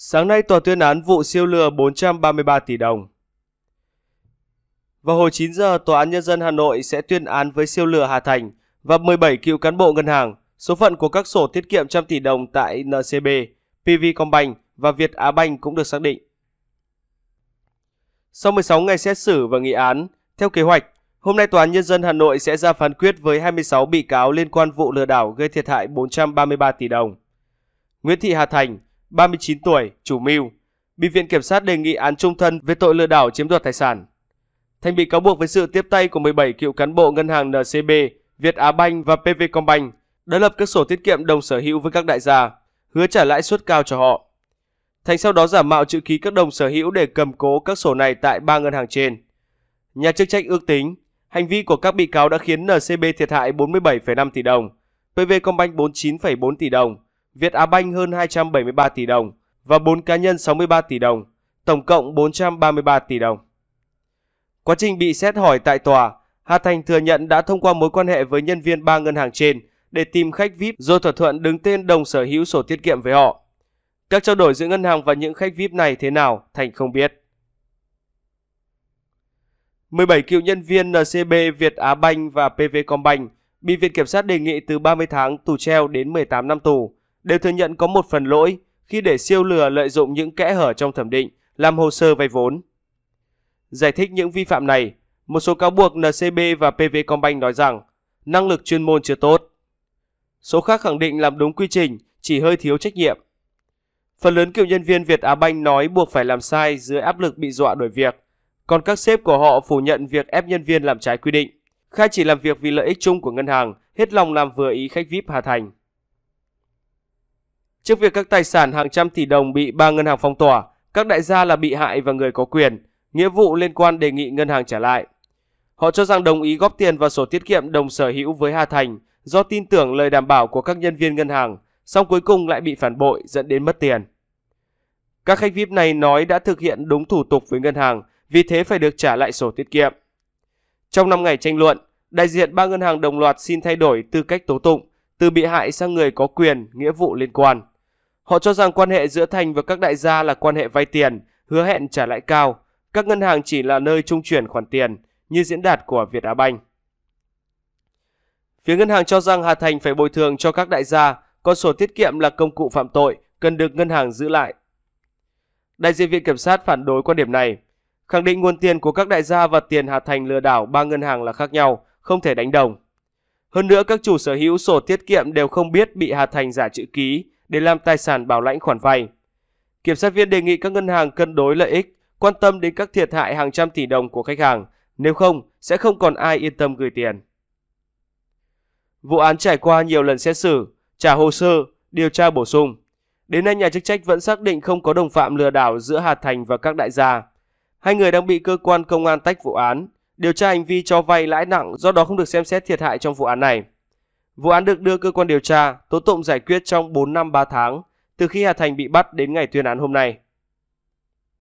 Sáng nay, tòa tuyên án vụ siêu lừa 433 tỷ đồng. Vào hồi 9 giờ, Tòa án Nhân dân Hà Nội sẽ tuyên án với siêu lừa Hà Thành và 17 cựu cán bộ ngân hàng, số phận của các sổ tiết kiệm trăm tỷ đồng tại NCB, PVcombank và VietAbank cũng được xác định. Sau 16 ngày xét xử và nghị án, theo kế hoạch, hôm nay Tòa án Nhân dân Hà Nội sẽ ra phán quyết với 26 bị cáo liên quan vụ lừa đảo gây thiệt hại 433 tỷ đồng. Nguyễn Thị Hà Thành, 39 tuổi, chủ mưu, bị Viện Kiểm sát đề nghị án chung thân về tội lừa đảo chiếm đoạt tài sản. Thành bị cáo buộc với sự tiếp tay của 17 cựu cán bộ ngân hàng NCB, VietAbank và PVcombank đã lập các sổ tiết kiệm đồng sở hữu với các đại gia, hứa trả lãi suất cao cho họ. Thành sau đó giả mạo chữ ký các đồng sở hữu để cầm cố các sổ này tại 3 ngân hàng trên. Nhà chức trách ước tính, hành vi của các bị cáo đã khiến NCB thiệt hại 47,5 tỷ đồng, PVcombank 49,4 tỷ đồng, VietAbank hơn 273 tỷ đồng và 4 cá nhân 63 tỷ đồng, tổng cộng 433 tỷ đồng. Quá trình bị xét hỏi tại tòa, Hà Thành thừa nhận đã thông qua mối quan hệ với nhân viên 3 ngân hàng trên để tìm khách VIP rồi thỏa thuận đứng tên đồng sở hữu sổ tiết kiệm với họ. Các trao đổi giữa ngân hàng và những khách VIP này thế nào, Thành không biết. 17 cựu nhân viên NCB, VietAbank và PVcombank bị Viện Kiểm sát đề nghị từ 30 tháng tù treo đến 18 năm tù, đều thừa nhận có một phần lỗi khi để siêu lừa lợi dụng những kẽ hở trong thẩm định, làm hồ sơ vay vốn. Giải thích những vi phạm này, một số cáo buộc NCB và PVcombank nói rằng năng lực chuyên môn chưa tốt. Số khác khẳng định làm đúng quy trình, chỉ hơi thiếu trách nhiệm. Phần lớn cựu nhân viên VietAbank nói buộc phải làm sai dưới áp lực bị dọa đuổi việc, còn các sếp của họ phủ nhận việc ép nhân viên làm trái quy định, khai chỉ làm việc vì lợi ích chung của ngân hàng, hết lòng làm vừa ý khách VIP Hà Thành. Trước việc các tài sản hàng trăm tỷ đồng bị 3 ngân hàng phong tỏa, các đại gia là bị hại và người có quyền, nghĩa vụ liên quan đề nghị ngân hàng trả lại. Họ cho rằng đồng ý góp tiền vào sổ tiết kiệm đồng sở hữu với Hà Thành do tin tưởng lời đảm bảo của các nhân viên ngân hàng, song cuối cùng lại bị phản bội dẫn đến mất tiền. Các khách VIP này nói đã thực hiện đúng thủ tục với ngân hàng, vì thế phải được trả lại sổ tiết kiệm. Trong 5 ngày tranh luận, đại diện 3 ngân hàng đồng loạt xin thay đổi tư cách tố tụng từ bị hại sang người có quyền, nghĩa vụ liên quan. Họ cho rằng quan hệ giữa Thành và các đại gia là quan hệ vay tiền, hứa hẹn trả lãi cao, các ngân hàng chỉ là nơi trung chuyển khoản tiền, như diễn đạt của VietAbank. Phía ngân hàng cho rằng Hà Thành phải bồi thường cho các đại gia, còn sổ tiết kiệm là công cụ phạm tội, cần được ngân hàng giữ lại. Đại diện Viện Kiểm sát phản đối quan điểm này, khẳng định nguồn tiền của các đại gia và tiền Hà Thành lừa đảo 3 ngân hàng là khác nhau, không thể đánh đồng. Hơn nữa, các chủ sở hữu sổ tiết kiệm đều không biết bị Hà Thành giả chữ ký để làm tài sản bảo lãnh khoản vay. Kiểm sát viên đề nghị các ngân hàng cân đối lợi ích, quan tâm đến các thiệt hại hàng trăm tỷ đồng của khách hàng, nếu không sẽ không còn ai yên tâm gửi tiền. Vụ án trải qua nhiều lần xét xử, trả hồ sơ, điều tra bổ sung. Đến nay, nhà chức trách vẫn xác định không có đồng phạm lừa đảo giữa Hà Thành và các đại gia. Hai người đang bị cơ quan công an tách vụ án, điều tra hành vi cho vay lãi nặng, do đó không được xem xét thiệt hại trong vụ án này. Vụ án được đưa cơ quan điều tra, tố tụng giải quyết trong 4 năm 3 tháng, từ khi Hà Thành bị bắt đến ngày tuyên án hôm nay.